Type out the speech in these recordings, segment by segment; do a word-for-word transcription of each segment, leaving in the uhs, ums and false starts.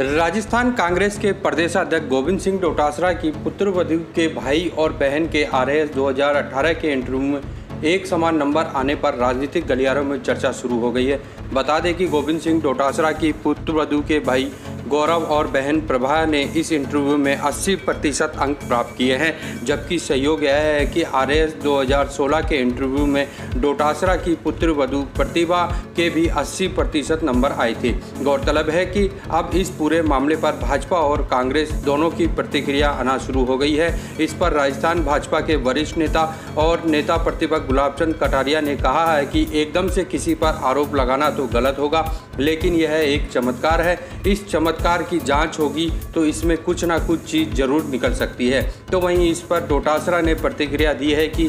राजस्थान कांग्रेस के प्रदेशाध्यक्ष गोविंद सिंह डोटासरा की पुत्र वधू के भाई और बहन के आरएएस दो हज़ार अठारह के इंटरव्यू में एक समान नंबर आने पर राजनीतिक गलियारों में चर्चा शुरू हो गई है। बता दें कि गोविंद सिंह डोटासरा की पुत्र वधू के भाई गौरव और बहन प्रभा ने इस इंटरव्यू में अस्सी प्रतिशत अंक प्राप्त किए हैं, जबकि सहयोग यह है कि आरएएस दो हज़ार सोलह के इंटरव्यू में डोटासरा की पुत्र वधू प्रतिभा के भी अस्सी प्रतिशत नंबर आए थे। गौरतलब है कि अब इस पूरे मामले पर भाजपा और कांग्रेस दोनों की प्रतिक्रिया आना शुरू हो गई है। इस पर राजस्थान भाजपा के वरिष्ठ नेता और नेता प्रतिभा गुलाबचंद कटारिया ने कहा है कि एकदम से किसी पर आरोप लगाना तो गलत होगा, लेकिन यह एक चमत्कार है। इस चमत्कार कार की जांच होगी तो इसमें कुछ ना कुछ चीज जरूर निकल सकती है। तो वहीं इस पर डोटासरा ने प्रतिक्रिया दी है कि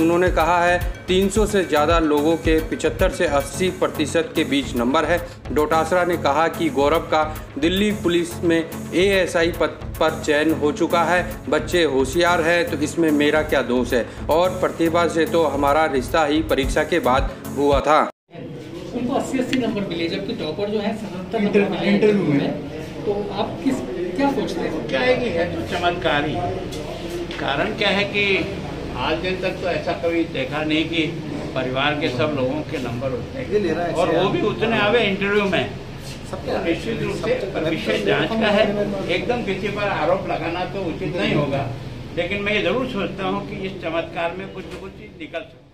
उन्होंने कहा है तीन सौ से ज़्यादा लोगों के पचहत्तर से अस्सी प्रतिशत के बीच नंबर है। डोटासरा ने कहा कि गौरव का दिल्ली पुलिस में एएसआई पद पर चयन हो चुका है, बच्चे होशियार हैं तो इसमें मेरा क्या दोष है, और प्रतिभा से तो हमारा रिश्ता ही परीक्षा के बाद हुआ था। उनको अस्सी अस्सी नंबर मिले, जबकि टॉपर जो है सतहत्तर नंबर इंटरव्यू में। तो आप किस क्या सोचते हैं, क्या है कि है जो चमत्कारी? कारण क्या है कि आज दिन तक तो ऐसा कभी देखा नहीं कि परिवार के सब लोगों के नंबर उतने और वो भी उतने आवे इंटरव्यू में। निश्चित रूप से विशेष जाँच का है, एकदम किसी पर आरोप लगाना तो उचित नहीं होगा, लेकिन मैं ये जरूर सोचता हूँ कि इस चमत्कार में कुछ न कुछ चीज निकल सकती है।